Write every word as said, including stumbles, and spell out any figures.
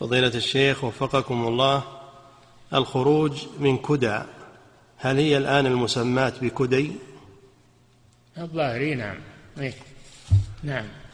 فضيلة الشيخ وفقكم الله، الخروج من كدى هل هي الآن المسمات بكدي؟ الظاهر نعم. إيه؟ نعم.